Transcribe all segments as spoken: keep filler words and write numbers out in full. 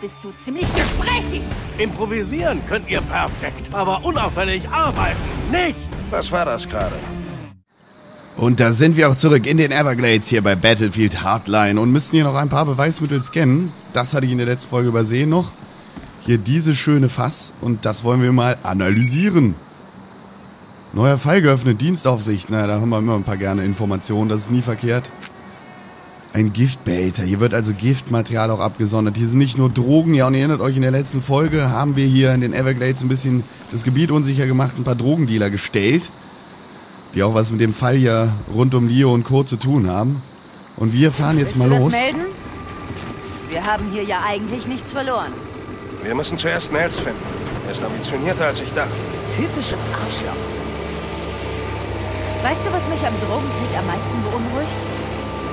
bist du ziemlich gesprächig. Improvisieren könnt ihr perfekt, aber unauffällig arbeiten nicht. Was war das gerade? Und da sind wir auch zurück in den Everglades hier bei Battlefield Hardline und müssen hier noch ein paar Beweismittel scannen. Das hatte ich in der letzten Folge übersehen noch. Hier diese schöne Fass und das wollen wir mal analysieren. Neuer Fall geöffnet, Dienstaufsicht. Na, da haben wir immer ein paar gerne Informationen, das ist nie verkehrt. Ein Giftbehälter. Hier wird also Giftmaterial auch abgesondert. Hier sind nicht nur Drogen. Ja, und ihr erinnert euch, in der letzten Folge haben wir hier in den Everglades ein bisschen das Gebiet unsicher gemacht, ein paar Drogendealer gestellt, die auch was mit dem Fall hier rund um Leo und Co. zu tun haben. Und wir fahren jetzt mal los. Willst du das melden? Wir haben hier ja eigentlich nichts verloren. Wir müssen zuerst Nels finden. Er ist ambitionierter, als ich dachte. Typisches Arschloch. Weißt du, was mich am Drogenkrieg am meisten beunruhigt?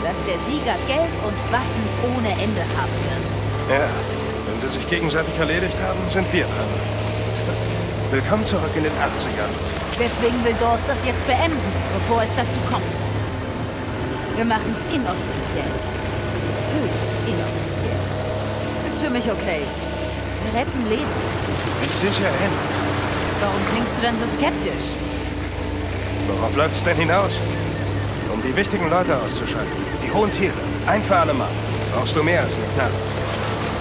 Dass der Sieger Geld und Waffen ohne Ende haben wird. Ja, wenn sie sich gegenseitig erledigt haben, sind wir dran. Willkommen zurück in den achtzigern. Deswegen will Dawes das jetzt beenden, bevor es dazu kommt. Wir machen es inoffiziell. Höchst inoffiziell. Ist für mich okay. Wir retten Leben. Ich sehe es ja hin. Warum klingst du denn so skeptisch? Worauf läuft es denn hinaus? Um die wichtigen Leute auszuschalten. Die hohen Tiere. Ein für alle Mal. Brauchst du mehr als eine Knarre.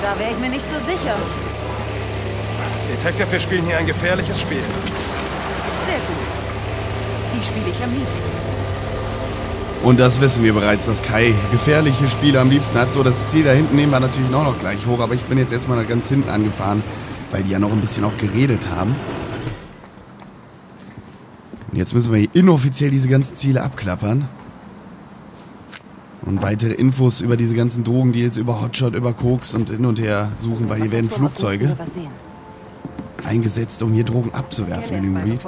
Da wäre ich mir nicht so sicher. Detective, wir spielen hier ein gefährliches Spiel. Sehr gut. Die spiele ich am liebsten. Und das wissen wir bereits, dass Kai gefährliche Spiele am liebsten hat. So, das Ziel da hinten nehmen wir natürlich auch noch gleich hoch. Aber ich bin jetzt erstmal ganz hinten angefahren, weil die ja noch ein bisschen auch geredet haben. Und jetzt müssen wir hier inoffiziell diese ganzen Ziele abklappern. Und weitere Infos über diese ganzen Drogendeals, über Hotshot, über Koks und hin und her suchen, weil hier werden Flugzeuge eingesetzt, um hier Drogen abzuwerfen in dem Gebiet.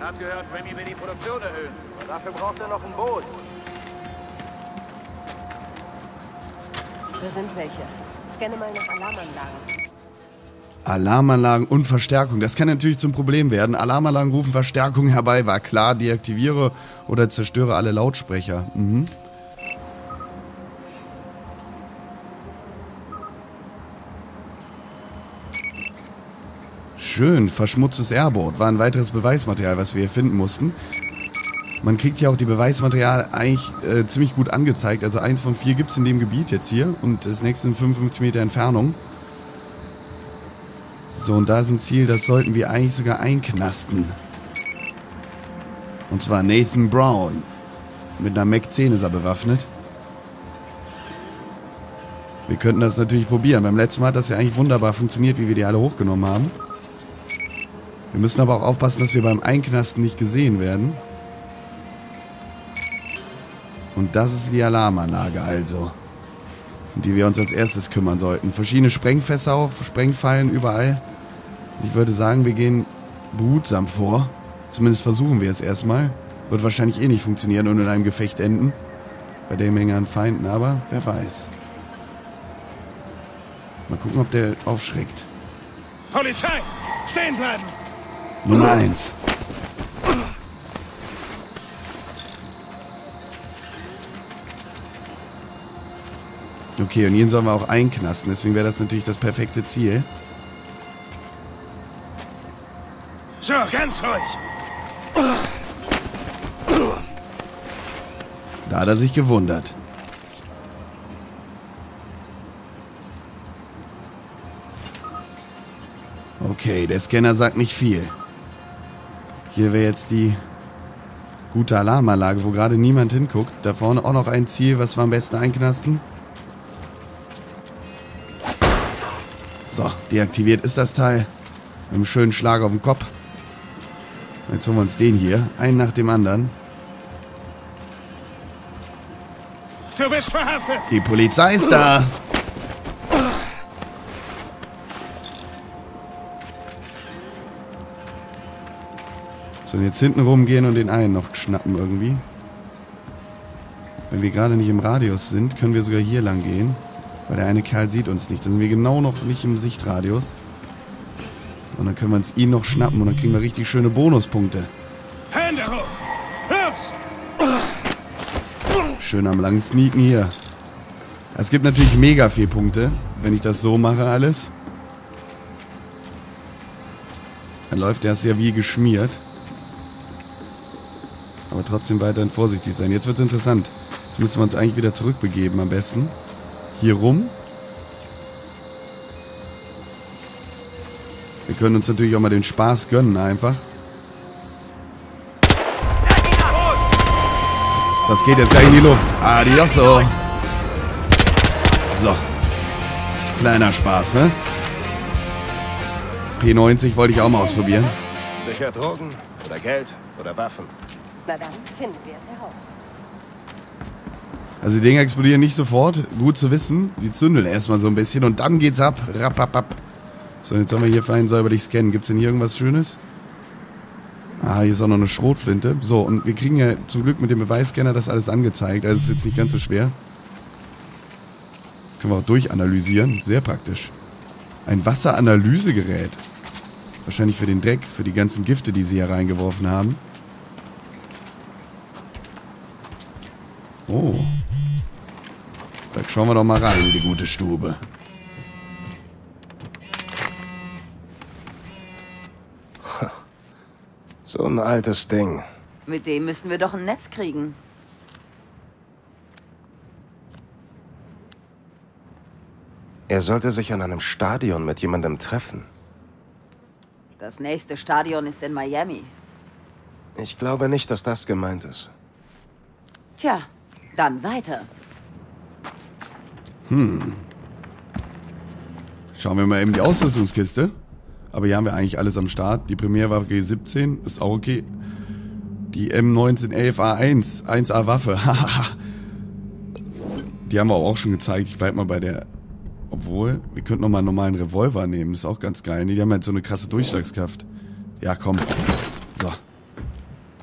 Hab gehört, Remy will die Produktion erhöhen. Und dafür braucht er noch ein Boot. Da sind welche. Scanne mal nach Alarmanlagen. Alarmanlagen und Verstärkung. Das kann natürlich zum Problem werden. Alarmanlagen rufen Verstärkung herbei. War klar, deaktiviere oder zerstöre alle Lautsprecher. Mhm. Schön, verschmutztes Airboot war ein weiteres Beweismaterial, was wir hier finden mussten. Man kriegt ja auch die Beweismaterial eigentlich äh, ziemlich gut angezeigt. Also eins von vier gibt es in dem Gebiet jetzt hier und das nächste in fünfundfünfzig Meter Entfernung. So, und da ist ein Ziel, das sollten wir eigentlich sogar einknasten. Und zwar Nathan Brown. Mit einer M A C zehn ist er bewaffnet. Wir könnten das natürlich probieren. Beim letzten Mal hat das ja eigentlich wunderbar funktioniert, wie wir die alle hochgenommen haben. Wir müssen aber auch aufpassen, dass wir beim Einknasten nicht gesehen werden. Und das ist die Alarmanlage also, um die wir uns als erstes kümmern sollten. Verschiedene Sprengfässer auch, Sprengfallen überall. Ich würde sagen, wir gehen behutsam vor. Zumindest versuchen wir es erstmal. Wird wahrscheinlich eh nicht funktionieren und in einem Gefecht enden. Bei der Menge an Feinden, aber wer weiß. Mal gucken, ob der aufschreckt. Polizei! Stehen bleiben! Nummer eins. Okay, und ihn sollen wir auch einknasten, deswegen wäre das natürlich das perfekte Ziel. So, ganz ruhig. Da hat er sich gewundert. Okay, der Scanner sagt nicht viel. Hier wäre jetzt die gute Alarmanlage, wo gerade niemand hinguckt. Da vorne auch noch ein Ziel, was wir am besten einknasten. So, deaktiviert ist das Teil. Mit einem schönen Schlag auf den Kopf. Jetzt holen wir uns den hier, einen nach dem anderen. Du bist verhaftet! Die Polizei ist da! So, und jetzt hinten rumgehen und den einen noch schnappen irgendwie. Wenn wir gerade nicht im Radius sind, können wir sogar hier lang gehen. Weil der eine Kerl sieht uns nicht. Dann sind wir genau noch nicht im Sichtradius. Und dann können wir uns ihn noch schnappen und dann kriegen wir richtig schöne Bonuspunkte. Schön am langen Sneaken hier. Es gibt natürlich mega viel Punkte, wenn ich das so mache alles. Dann läuft das ja wie geschmiert. Aber trotzdem weiterhin vorsichtig sein. Jetzt wird es interessant. Jetzt müssen wir uns eigentlich wieder zurückbegeben am besten. Hier rum. Wir können uns natürlich auch mal den Spaß gönnen einfach. Das geht jetzt gleich in die Luft. Adiosso. So. Kleiner Spaß, ne? P neunzig wollte ich auch mal ausprobieren. Sicher Drogen oder Geld oder Waffen. Na dann finden wir es heraus. Also die Dinger explodieren nicht sofort. Gut zu wissen. Die zündeln erstmal so ein bisschen und dann geht's ab. Rapp, rapp, rapp. So, jetzt sollen wir hier fein säuberlich scannen. Gibt's denn hier irgendwas Schönes? Ah, hier ist auch noch eine Schrotflinte. So, und wir kriegen ja zum Glück mit dem Beweisscanner das alles angezeigt. Also ist jetzt nicht ganz so schwer. Können wir auch durchanalysieren. Sehr praktisch. Ein Wasseranalysegerät. Wahrscheinlich für den Dreck, für die ganzen Gifte, die sie hier reingeworfen haben. Oh. Da schauen wir doch mal rein, die gute Stube. So ein altes Ding. Mit dem müssten wir doch ein Netz kriegen. Er sollte sich an einem Stadion mit jemandem treffen. Das nächste Stadion ist in Miami. Ich glaube nicht, dass das gemeint ist. Tja, dann weiter. Hm. Schauen wir mal eben die Ausrüstungskiste. Aber hier haben wir eigentlich alles am Start. Die Primärwaffe G siebzehn ist auch okay. Die M neunzehn elf A eins, eins A Waffe. Die haben wir auch schon gezeigt. Ich bleib mal bei der... Obwohl, wir könnten nochmal einen normalen Revolver nehmen. Das ist auch ganz geil. Die haben halt so eine krasse Durchschlagskraft. Ja, komm. So.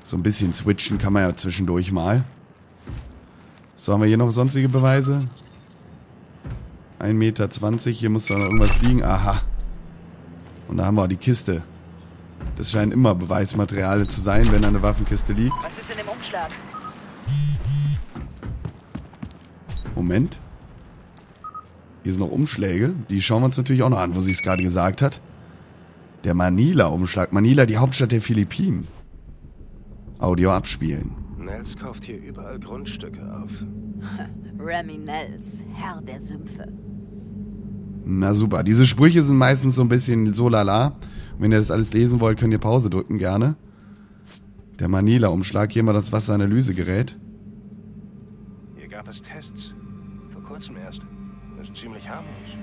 So ein bisschen switchen kann man ja zwischendurch mal. So, haben wir hier noch sonstige Beweise? ein Meter zwanzig. Hier muss da noch irgendwas liegen. Aha. Und da haben wir auch die Kiste. Das scheinen immer Beweismaterial zu sein, wenn da eine Waffenkiste liegt. Was ist in dem Umschlag? Moment. Hier sind noch Umschläge. Die schauen wir uns natürlich auch noch an, wo sie es gerade gesagt hat. Der Manila-Umschlag. Manila, die Hauptstadt der Philippinen. Audio abspielen. Nels kauft hier überall Grundstücke auf. Remy Nels, Herr der Sümpfe. Na super, diese Sprüche sind meistens so ein bisschen so lala. Wenn ihr das alles lesen wollt, könnt ihr Pause drücken, gerne. Der Manila-Umschlag, hier mal das Wasseranalysegerät. Hier gab es Tests. Vor kurzem erst. Das ist ziemlich harmlos.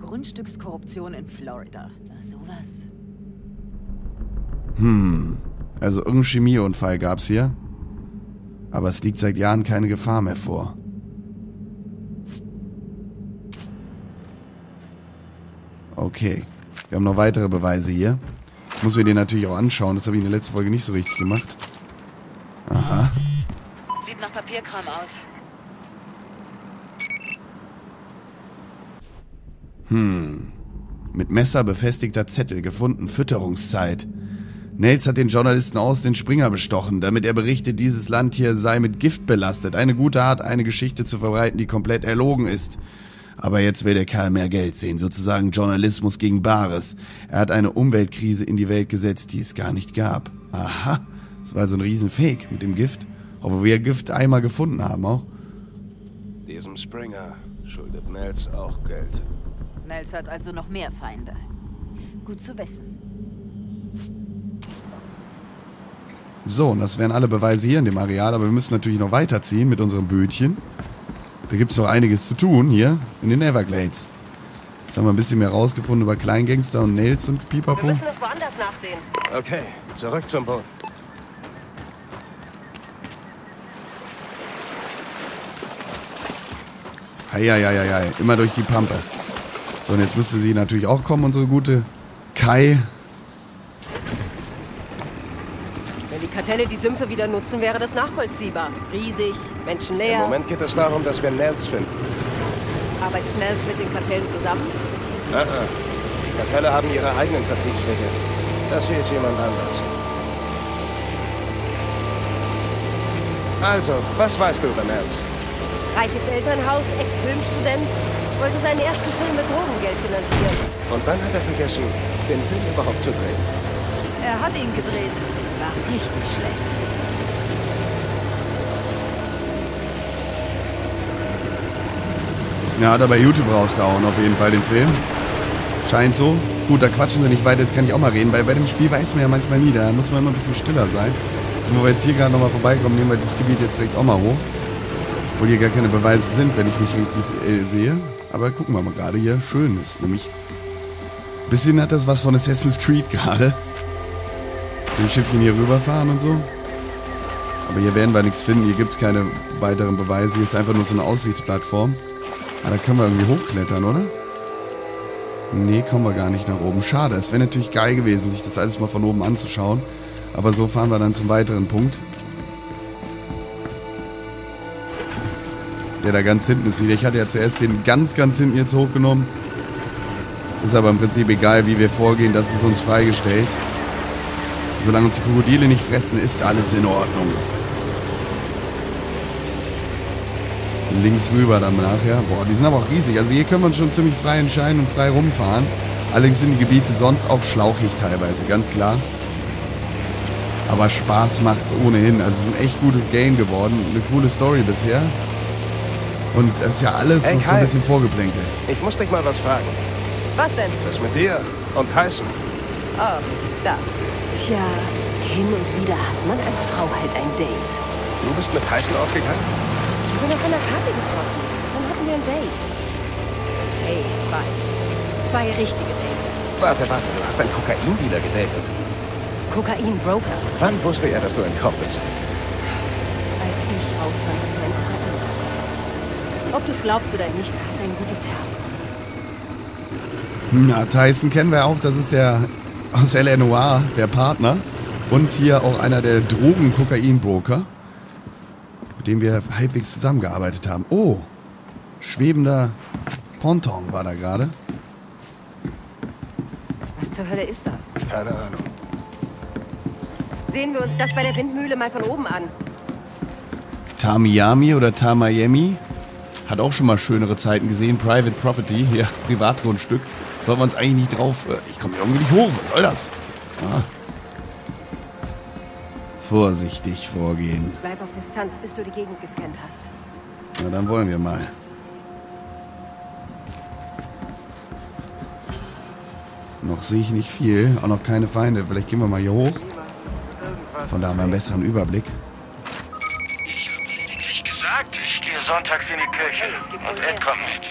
Grundstückskorruption in Florida. Sowas. Hm. Also irgendein Chemieunfall gab's hier. Aber es liegt seit Jahren keine Gefahr mehr vor. Okay, wir haben noch weitere Beweise hier. Ich muss mir den natürlich auch anschauen. Das habe ich in der letzten Folge nicht so richtig gemacht. Aha. Sieht nach Papierkram aus. Hm. Mit Messer befestigter Zettel gefunden. Fütterungszeit. Nails hat den Journalisten aus den Springer bestochen, damit er berichtet, dieses Land hier sei mit Gift belastet. Eine gute Art, eine Geschichte zu verbreiten, die komplett erlogen ist. Aber jetzt will der Kerl mehr Geld sehen, sozusagen Journalismus gegen Bares. Er hat eine Umweltkrise in die Welt gesetzt, die es gar nicht gab. Aha, das war so ein Riesenfake mit dem Gift. Obwohl wir Gift einmal gefunden haben auch. Diesem Springer schuldet Nels auch Geld. Nels hat also noch mehr Feinde. Gut zu wissen. So, und das wären alle Beweise hier in dem Areal, aber wir müssen natürlich noch weiterziehen mit unserem Bötchen. Da gibt es noch einiges zu tun hier in den Everglades. Jetzt haben wir ein bisschen mehr rausgefunden über Kleingangster und Nails und Pipapo. Wir müssen das woanders nachsehen. Okay, zurück zum Boot. Heieieiei, immer durch die Pampe. So, und jetzt müsste sie natürlich auch kommen, unsere gute Kai. Wenn die Sümpfe wieder nutzen, wäre das nachvollziehbar. Riesig, menschenleer. Im Moment geht es darum, dass wir Nels finden. Arbeitet Nels mit den Kartellen zusammen? Nein, nein. Die Kartelle haben ihre eigenen Vertriebswege. Das hier ist jemand anders. Also, was weißt du über Nels? Reiches Elternhaus, Ex-Filmstudent, wollte seinen ersten Film mit Drogengeld finanzieren. Und dann hat er vergessen, den Film überhaupt zu drehen. Er hat ihn gedreht. War richtig schlecht. Ja, hat er bei YouTube rausgehauen, auf jeden Fall, den Film. Scheint so. Gut, da quatschen sie nicht weiter, jetzt kann ich auch mal reden, weil bei dem Spiel weiß man ja manchmal nie, da muss man immer ein bisschen stiller sein. Also, wo wir jetzt hier gerade nochmal vorbeikommen, nehmen wir das Gebiet jetzt direkt auch mal hoch. Obwohl hier gar keine Beweise sind, wenn ich mich richtig äh, sehe. Aber gucken wir mal gerade hier. Schön ist nämlich. Ein bisschen hat das was von Assassin's Creed gerade. Mit dem Schiffchen hier rüberfahren und so. Aber hier werden wir nichts finden. Hier gibt es keine weiteren Beweise. Hier ist einfach nur so eine Aussichtsplattform. Aber da können wir irgendwie hochklettern, oder? Nee, kommen wir gar nicht nach oben. Schade, es wäre natürlich geil gewesen, sich das alles mal von oben anzuschauen. Aber so fahren wir dann zum weiteren Punkt. Der da ganz hinten ist wieder. Ich hatte ja zuerst den ganz, ganz hinten jetzt hochgenommen. Ist aber im Prinzip egal, wie wir vorgehen. Das ist uns freigestellt. Solange uns die Krokodile nicht fressen, ist alles in Ordnung. Links rüber dann nachher. Ja. Boah, die sind aber auch riesig. Also hier können wir uns schon ziemlich frei entscheiden und frei rumfahren. Allerdings sind die Gebiete sonst auch schlauchig teilweise, ganz klar. Aber Spaß macht's ohnehin. Also es ist ein echt gutes Game geworden. Eine coole Story bisher. Und das ist ja alles hey, noch so ein bisschen vorgeplänkelt. Ich muss dich mal was fragen. Was denn? Das mit dir und Tyson. Oh, das. Tja, hin und wieder hat man als Frau halt ein Date. Du bist mit Tyson ausgegangen? Ich bin auf einer Karte getroffen. Dann hatten wir ein Date. Hey, zwei. Zwei richtige Dates. Warte, warte, du hast einen Kokain-Dealer gedatet. Kokain-Broker. Wann wusste er, dass du entkommen bist? Als ich raus war, dass er ein Partner. Ob du es glaubst oder nicht, er hat ein gutes Herz. Na, Tyson kennen wir auch. Das ist der aus L N O A, der Partner. Und hier auch einer der Drogen-Kokain-Broker, dem wir halbwegs zusammengearbeitet haben. Oh, schwebender Ponton war da gerade. Was zur Hölle ist das? Keine Ahnung. Sehen wir uns das bei der Windmühle mal von oben an. Tamiami oder Tamiami hat auch schon mal schönere Zeiten gesehen. Private Property, hier Privatgrundstück. Sollen wir uns eigentlich nicht drauf... Ich komme hier irgendwie nicht hoch, was soll das? Ah. Vorsichtig vorgehen. Bleib auf Distanz, bis du die Gegend gescannt hast. Na, dann wollen wir mal. Noch sehe ich nicht viel, auch noch keine Feinde. Vielleicht gehen wir mal hier hoch. Von da haben wir einen besseren Überblick. Ich hab dir lediglich gesagt, ich gehe sonntags in die Kirche und Ed kommt mit.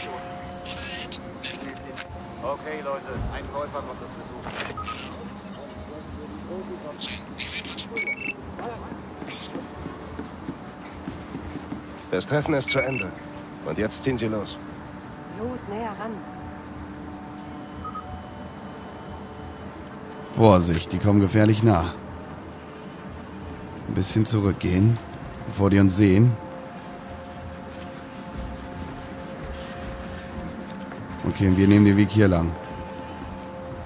Okay, Leute, ein Käufer kommt das Besuch. Das Treffen ist zu Ende. Und jetzt ziehen sie los. Los, näher ran. Vorsicht, die kommen gefährlich nah. Ein bisschen zurückgehen, bevor die uns sehen. Okay, wir nehmen den Weg hier lang.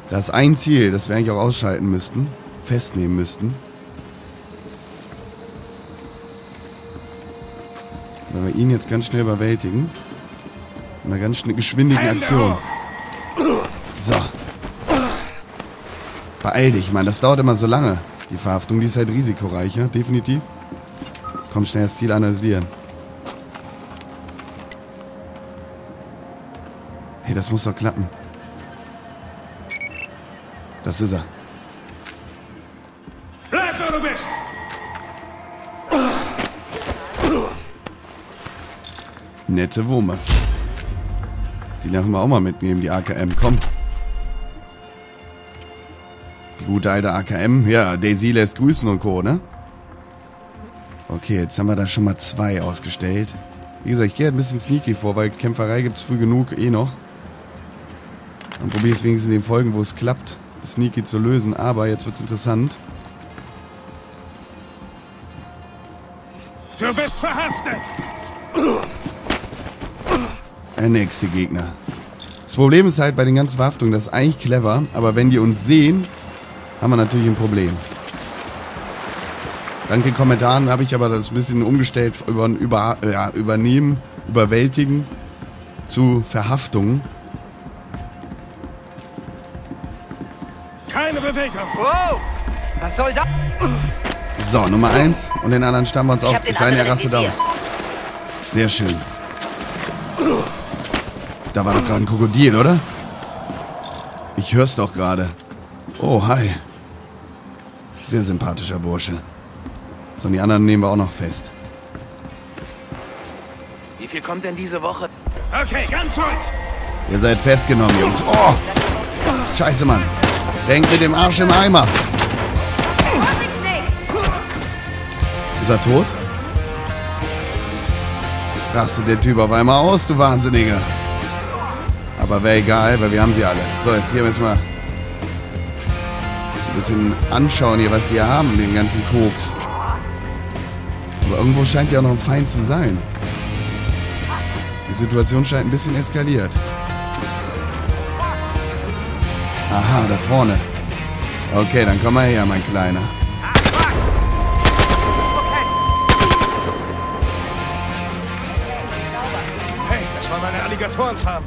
Das ist ein Ziel, das wir eigentlich auch ausschalten müssten, festnehmen müssten. Wenn wir ihn jetzt ganz schnell überwältigen. In einer ganz geschwindigen Aktion. So. Beeil dich, Mann. Das dauert immer so lange. Die Verhaftung, die ist halt risikoreicher. Definitiv. Komm, schnell das Ziel analysieren. Hey, das muss doch klappen. Das ist er. Bleib, wo du bist! Nette Wumme. Die lassen wir auch mal mitnehmen, die A K M. Komm. Die gute alte A K M. Ja, Daisy lässt grüßen und Co., ne? Okay, jetzt haben wir da schon mal zwei ausgestellt. Wie gesagt, ich gehe ein bisschen sneaky vor, weil Kämpferei gibt es früh genug eh noch. Dann probiere ich es wenigstens in den Folgen, wo es klappt, sneaky zu lösen. Aber jetzt wird's interessant. Du bist verhaftet! Der nächste Gegner. Das Problem ist halt bei den ganzen Verhaftungen, das ist eigentlich clever, aber wenn die uns sehen, haben wir natürlich ein Problem. Dank den Kommentaren habe ich aber das ein bisschen umgestellt über, über, ja, übernehmen, überwältigen zu Verhaftungen. Keine Bewegung. Wow! Was soll das? So, Nummer eins. Und den anderen stammen wir uns auf. Es sei denn, er rastet aus. Sehr schön. Da war doch gerade ein Krokodil, oder? Ich hör's doch gerade. Oh, hi. Sehr sympathischer Bursche. So, und die anderen nehmen wir auch noch fest. Wie viel kommt denn diese Woche? Okay, ganz ruhig. Ihr seid festgenommen, Jungs. Oh! Scheiße, Mann. Denkt mit dem Arsch im Eimer. Ist er tot? Rastet der Typ auf einmal aus, du Wahnsinniger. Aber wäre egal, weil wir haben sie alle. So, jetzt hier müssen wir ein bisschen anschauen hier, was die hier haben, den ganzen Koks. Aber irgendwo scheint ja auch noch ein Feind zu sein. Die Situation scheint ein bisschen eskaliert. Aha, da vorne. Okay, dann komm mal her, mein Kleiner. Hey, das war meine Alligatorenfarm.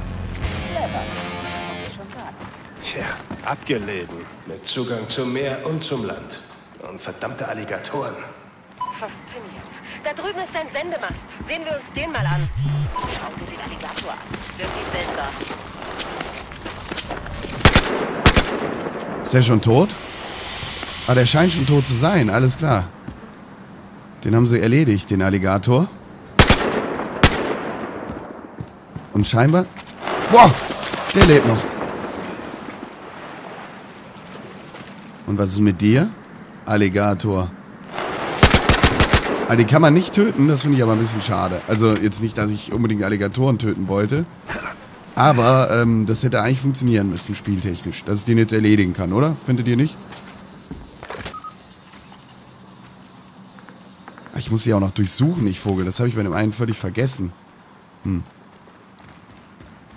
Ja, abgelegen. Mit Zugang zum Meer und zum Land. Und verdammte Alligatoren. Faszinierend. Da drüben ist ein Sendemast. Sehen wir uns den mal an. Schau dir den Alligator an. Wirklich seltsam. Ist der schon tot? Ah, der scheint schon tot zu sein. Alles klar. Den haben sie erledigt, den Alligator. Und scheinbar... Wow! Der lebt noch. Und was ist mit dir? Alligator. Ah, die kann man nicht töten, das finde ich aber ein bisschen schade. Also jetzt nicht, dass ich unbedingt Alligatoren töten wollte. Aber ähm, das hätte eigentlich funktionieren müssen, spieltechnisch. Dass ich den jetzt erledigen kann, oder? Findet ihr nicht? Ah, ich muss sie auch noch durchsuchen, ich Vogel. Das habe ich bei dem einen völlig vergessen. Hm.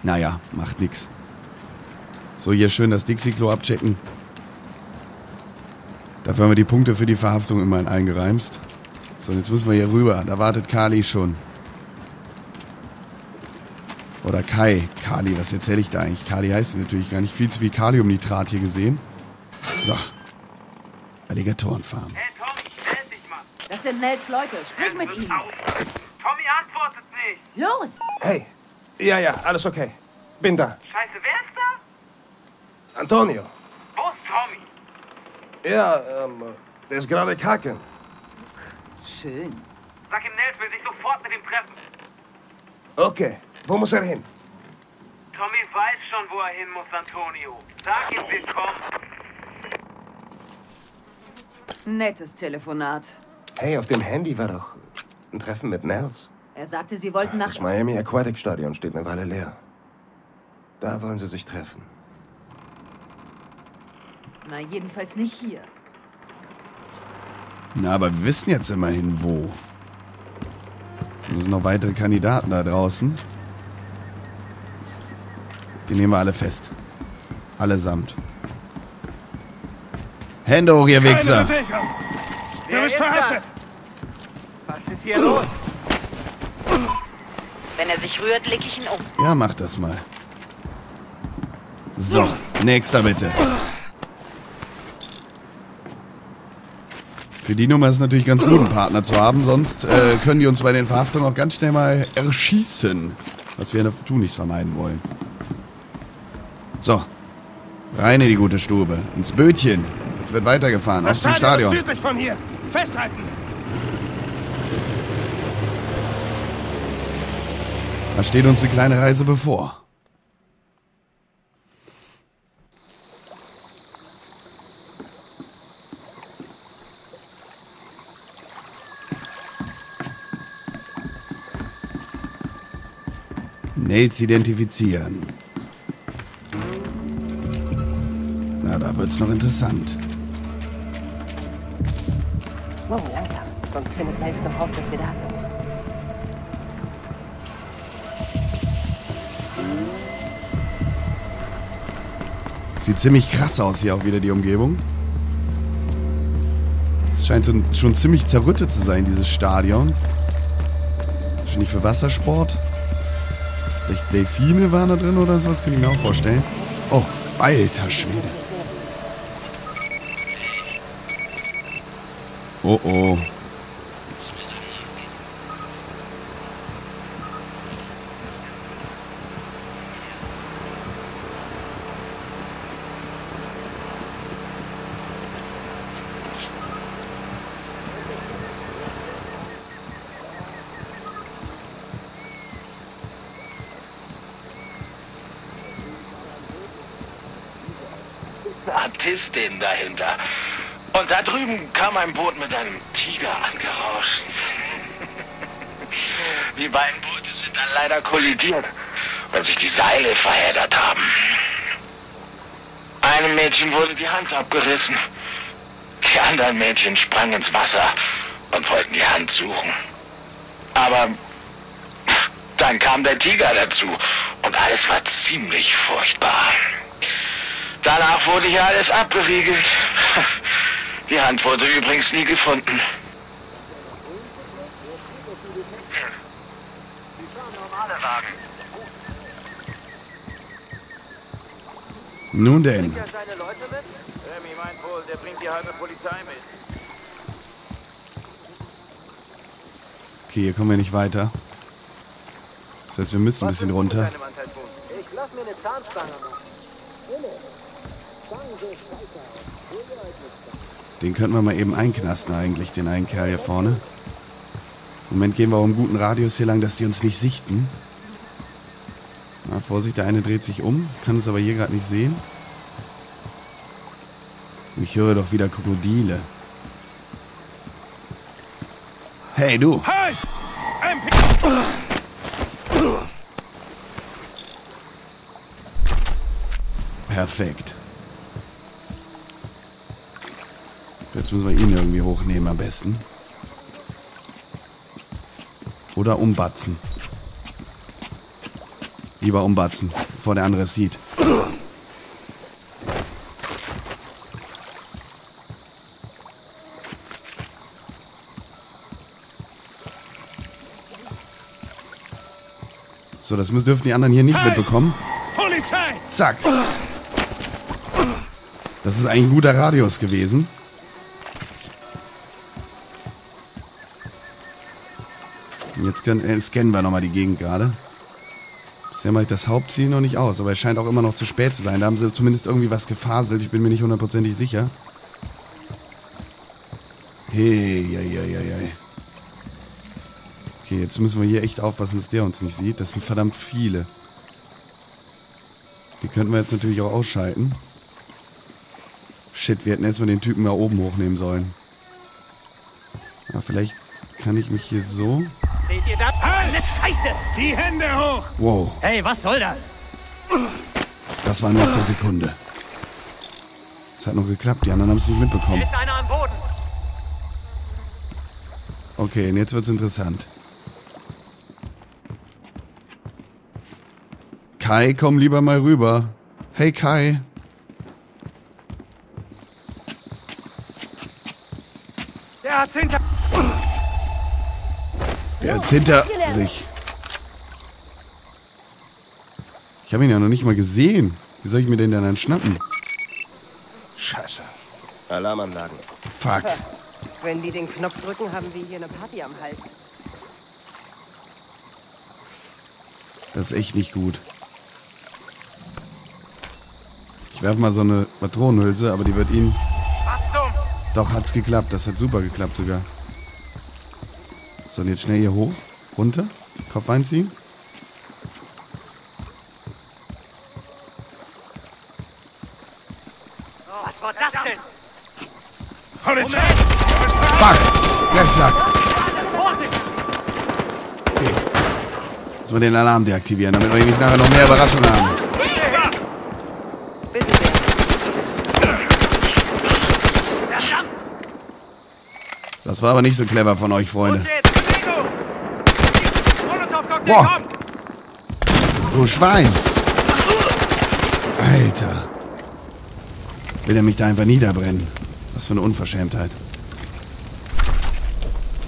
Naja, macht nix. So, hier schön das Dixie-Klo abchecken. Dafür haben wir die Punkte für die Verhaftung immerhin eingereimst. So, und jetzt müssen wir hier rüber. Da wartet Kali schon. Oder Kai. Kali, was erzähle ich da eigentlich? Kali heißt natürlich gar nicht. Viel zu viel Kaliumnitrat hier gesehen. So. Alligatorenfarm. Hey, Tommy, stell dich mal. Das sind Nels Leute. Sprich mit ihnen. Tommy antwortet nicht. Los! Hey. Ja, ja, alles okay. Bin da. Scheiße, wer ist da? Antonio. Wo ist Tommy? Ja, ähm, der ist gerade kacken. Schön. Sag ihm, Nels will sich sofort mit ihm treffen. Okay, wo muss er hin? Tommy weiß schon, wo er hin muss, Antonio. Sag ihm, wir kommen. Nettes Telefonat. Hey, auf dem Handy war doch ein Treffen mit Nels. Er sagte, sie wollten nach... Das Miami Aquatic Stadion steht eine Weile leer. Da wollen sie sich treffen. Na, jedenfalls nicht hier. Na, aber wir wissen jetzt immerhin, wo. Da sind noch weitere Kandidaten da draußen. Die nehmen wir alle fest. Allesamt. Hände hoch, ihr Wichser! Wer ist das? Was ist hier los? Wenn er sich rührt, leg ich ihn um. Ja, mach das mal. So, nächster bitte. Für die Nummer ist natürlich ganz gut, einen Partner zu haben. Sonst äh, können die uns bei den Verhaftungen auch ganz schnell mal erschießen. Was wir in der Tunis vermeiden wollen. So. Rein in die gute Stube. Ins Bötchen. Jetzt wird weitergefahren. Auf zum Stadion. Südlich von hier. Festhalten. Da steht uns eine kleine Reise bevor. Nels identifizieren. Na, da wird's noch interessant. Wow, langsam. Sonst findet Nels noch raus, dass wir da sind. Sieht ziemlich krass aus hier auch wieder, die Umgebung. Es scheint schon ziemlich zerrüttet zu sein, dieses Stadion. Wahrscheinlich für Wassersport. Vielleicht Delfine waren da drin oder sowas, könnte ich mir auch vorstellen. Oh, alter Schwede. Oh oh. Artistin dahinter. Und da drüben kam ein Boot mit einem Tiger angerauscht. Die beiden Boote sind dann leider kollidiert, weil sich die Seile verheddert haben. Einem Mädchen wurde die Hand abgerissen. Die anderen Mädchen sprangen ins Wasser und wollten die Hand suchen. Aber dann kam der Tiger dazu und alles war ziemlich furchtbar. Danach wurde hier alles abgewiegelt. Die Hand wurde übrigens nie gefunden. Nun denn. Bringt er seine Leute mit? Remy meint wohl, der bringt die halbe Polizei mit. Okay, hier kommen wir nicht weiter. Das heißt, wir müssen ein bisschen runter. Ich lass mir eine Zahnspange machen. Den könnten wir mal eben einknasten eigentlich, den einen Kerl hier vorne. Im Moment gehen wir auch im guten Radius hier lang, dass die uns nicht sichten. Na, Vorsicht, der eine dreht sich um, kann es aber hier gerade nicht sehen. Ich höre doch wieder Krokodile. Hey, du! Hey! Perfekt. Jetzt müssen wir ihn irgendwie hochnehmen am besten. Oder umbatzen. Lieber umbatzen, bevor der andere es sieht. So, das müssen, dürfen die anderen hier nicht mitbekommen. Zack. Das ist eigentlich ein guter Radius gewesen. Jetzt scannen wir nochmal die Gegend gerade. Bisher mache ich das Hauptziel noch nicht aus, aber es scheint auch immer noch zu spät zu sein. Da haben sie zumindest irgendwie was gefaselt. Ich bin mir nicht hundertprozentig sicher. Hey, hey, hey, hey. Okay, jetzt müssen wir hier echt aufpassen, dass der uns nicht sieht. Das sind verdammt viele. Die könnten wir jetzt natürlich auch ausschalten. Shit, wir hätten erstmal den Typen da oben hochnehmen sollen. Ja, vielleicht kann ich mich hier so... Seht ihr das? Halt! Scheiße! Die Hände hoch! Wow. Hey, was soll das? Das war in letzter Sekunde. Es hat noch geklappt, die anderen haben es nicht mitbekommen. Hier ist einer am Boden. Okay, und jetzt wird's interessant. Kai, komm lieber mal rüber. Hey Kai. Der hat's hinter... Der ist hinter sich. Ich habe ihn ja noch nicht mal gesehen. Wie soll ich mir den denn dann schnappen? Scheiße. Alarmanlagen. Fuck. Wenn die den Knopf drücken, haben wir hier eine Party am Hals. Das ist echt nicht gut. Ich werfe mal so eine Patronenhülse, aber die wird ihn... Achtung! Doch, hat's geklappt. Das hat super geklappt sogar. So, und jetzt schnell hier hoch, runter, Kopf einziehen. Oh, was war das denn? Polizei! Fuck! Drecksack! Okay. Müssen wir den Alarm deaktivieren, damit wir nicht nachher noch mehr Überraschungen haben. Das war aber nicht so clever von euch, Freunde. Boah! Du Schwein! Alter! Will er mich da einfach niederbrennen? Was für eine Unverschämtheit.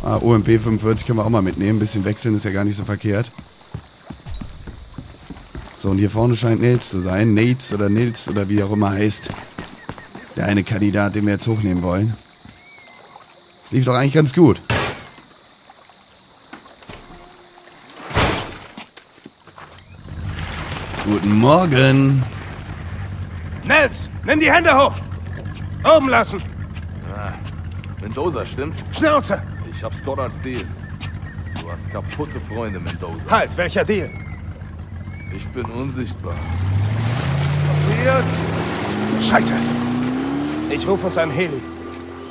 Ah, U M P fünfundvierzig können wir auch mal mitnehmen. Ein bisschen wechseln ist ja gar nicht so verkehrt. So, und hier vorne scheint Nails zu sein. Nails oder Nils oder wie auch immer heißt. Der eine Kandidat, den wir jetzt hochnehmen wollen. Das lief doch eigentlich ganz gut. Guten Morgen. Nels, nimm die Hände hoch. Oben lassen. Ah, Mendoza, stimmt's? Schnauze. Ich hab's dort als Deal. Du hast kaputte Freunde, Mendoza. Halt, welcher Deal? Ich bin unsichtbar. Kapiert? Scheiße. Ich ruf uns einen Heli.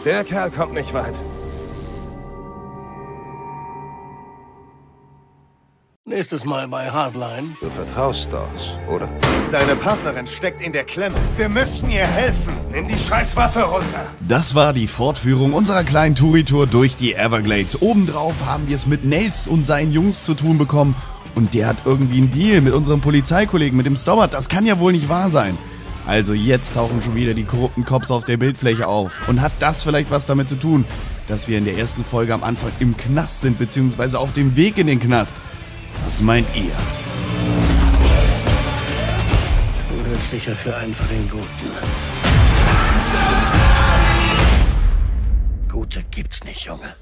Der Kerl kommt nicht weit. Nächstes Mal bei Hardline. Du vertraust das, oder? Deine Partnerin steckt in der Klemme. Wir müssen ihr helfen. Nimm die Scheißwaffe runter. Das war die Fortführung unserer kleinen Touri-Tour durch die Everglades. Obendrauf haben wir es mit Nels und seinen Jungs zu tun bekommen. Und der hat irgendwie einen Deal mit unserem Polizeikollegen, mit dem Stobart. Das kann ja wohl nicht wahr sein. Also jetzt tauchen schon wieder die korrupten Cops auf der Bildfläche auf. Und hat das vielleicht was damit zu tun, dass wir in der ersten Folge am Anfang im Knast sind, beziehungsweise auf dem Weg in den Knast? Was meint ihr? Du hältst dich ja für einen von den Guten. Gute gibt's nicht, Junge.